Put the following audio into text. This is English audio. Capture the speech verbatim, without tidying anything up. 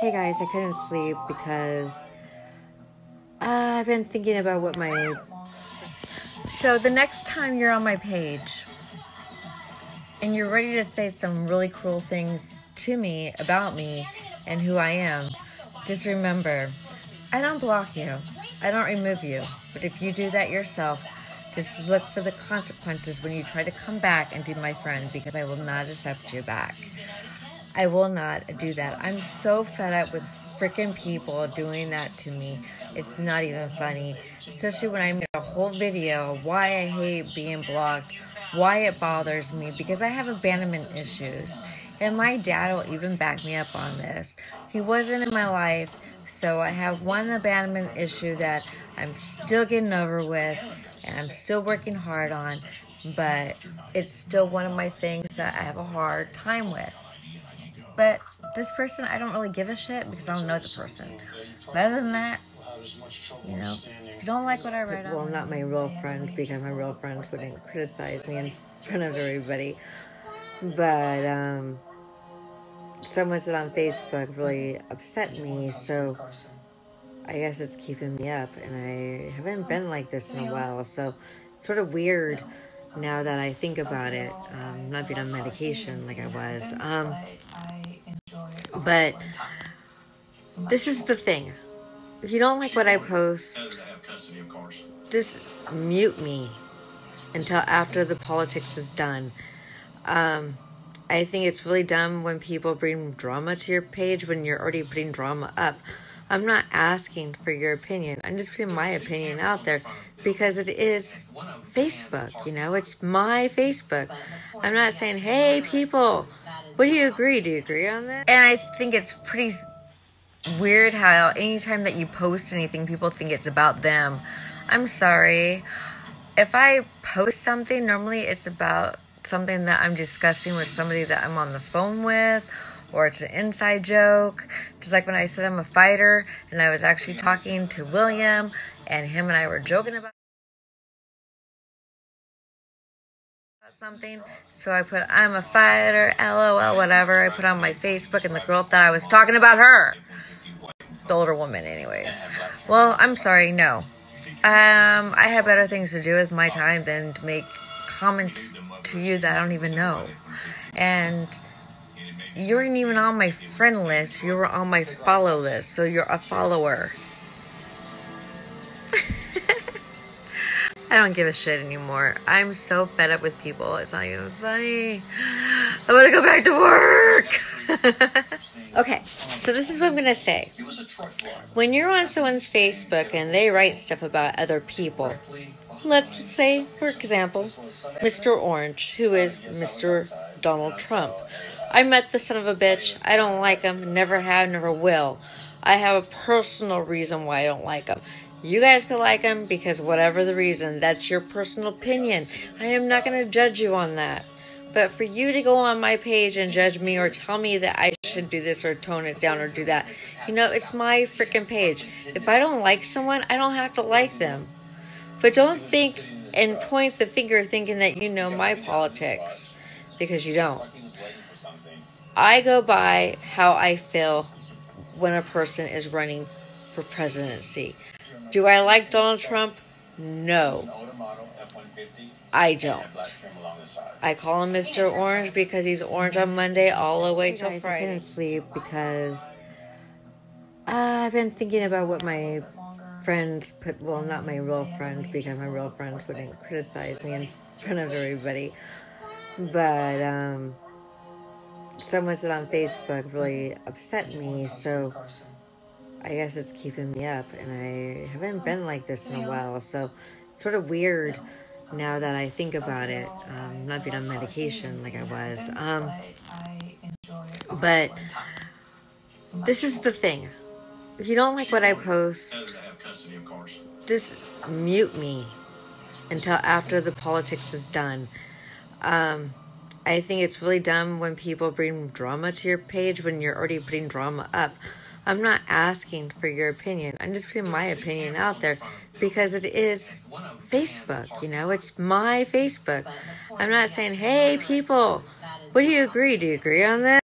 Hey guys, I couldn't sleep because uh, I've been thinking about what my... So the next time you're on my page and you're ready to say some really cruel things to me about me and who I am, just remember, I don't block you. I don't remove you. But if you do that yourself, just look for the consequences when you try to come back and be my friend, because I will not accept you back. I will not do that. I'm so fed up with freaking people doing that to me. It's not even funny. Especially when I made a whole video why I hate being blocked, why it bothers me, because I have abandonment issues. And my dad will even back me up on this. He wasn't in my life, so I have one abandonment issue that I'm still getting over with and I'm still working hard on, but it's still one of my things that I have a hard time with. But this person, I don't really give a shit because I don't know the person. But other than that, you know, if you don't like what I write on... Well, not my real friend, because my real friends wouldn't criticize me in front of everybody. But um, someone said on Facebook really upset me, so I guess it's keeping me up. And I haven't been like this in a while, so it's sort of weird now that I think about it. Um, not being on medication like I was. Um... But this is the thing. If you don't like what I post, just mute me until after the politics is done. Um, I think it's really dumb when people bring drama to your page when you're already putting drama up. I'm not asking for your opinion. I'm just putting my opinion out there because it is Facebook, you know? It's my Facebook. I'm not saying, hey, people, what do you agree? Do you agree on that? And I think it's pretty weird how anytime that you post anything, people think it's about them. I'm sorry. If I post something, normally it's about something that I'm discussing with somebody that I'm on the phone with, or it's an inside joke. Just like when I said I'm a fighter and I was actually talking to William and him and I were joking about something. So I put, I'm a fighter, LOL, whatever. I put on my Facebook and the girl thought I was talking about her. The older woman anyways. Well, I'm sorry, no. Um, I have better things to do with my time than to make comments to you that I don't even know. And you weren't even on my friend list. You were on my follow list. So you're a follower. I don't give a shit anymore. I'm so fed up with people. It's not even funny. I want to go back to work. Okay, so this is what I'm going to say. When you're on someone's Facebook and they write stuff about other people, let's say, for example, Mister Orange, who is Mister Donald Trump. I met the son of a bitch. I don't like him. Never have, never will. I have a personal reason why I don't like him. You guys could like him because whatever the reason, that's your personal opinion. I am not going to judge you on that. But for you to go on my page and judge me or tell me that I should do this or tone it down or do that, you know, it's my freaking page. If I don't like someone, I don't have to like them. But don't think and point the finger thinking that you know my politics, because you don't. I go by how I feel when a person is running for presidency. Do I like Donald Trump? No. I don't. I call him Mister Orange because he's orange on Monday all the way till Friday. I couldn't sleep because uh, I've been thinking about what my friends put, well, not my real friends, because my real friends wouldn't criticize me in front of everybody. But um, someone said on Facebook really upset me, so I guess it's keeping me up, and I haven't been like this in a while, so it's sort of weird now that I think about it. Um, not being on medication like I was. Um, but this is the thing. If you don't like what I post, just mute me until after the politics is done. Um, I think it's really dumb when people bring drama to your page when you're already putting drama up. I'm not asking for your opinion. I'm just putting my opinion out there because it is Facebook, you know? It's my Facebook. I'm not saying, hey, people, what do you agree? Do you agree on that?